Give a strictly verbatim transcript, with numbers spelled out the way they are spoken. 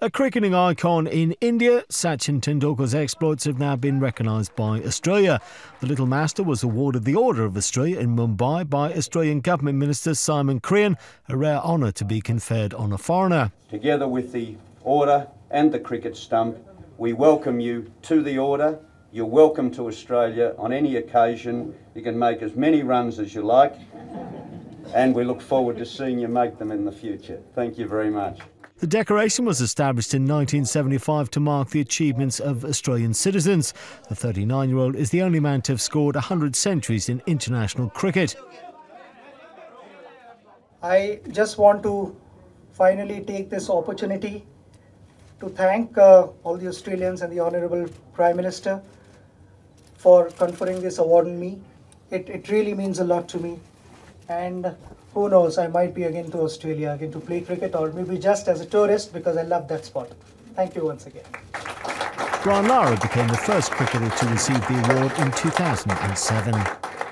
A cricketing icon in India, Sachin Tendulkar's exploits have now been recognised by Australia. The Little Master was awarded the Order of Australia in Mumbai by Australian Government Minister Simon Crean, a rare honour to be conferred on a foreigner. Together with the Order and the cricket stump, we welcome you to the Order. You're welcome to Australia on any occasion. You can make as many runs as you like, and we look forward to seeing you make them in the future. Thank you very much. The decoration was established in nineteen seventy-five to mark the achievements of Australian citizens. The thirty-nine-year-old is the only man to have scored one hundred centuries in international cricket. I just want to finally take this opportunity to thank uh, all the Australians and the Honourable Prime Minister for conferring this award on me. It, it really means a lot to me. And who knows, I might be again to Australia, again to play cricket, or maybe just as a tourist, because I love that sport. Thank you once again. Ron Lara became the first cricketer to receive the award in two thousand seven.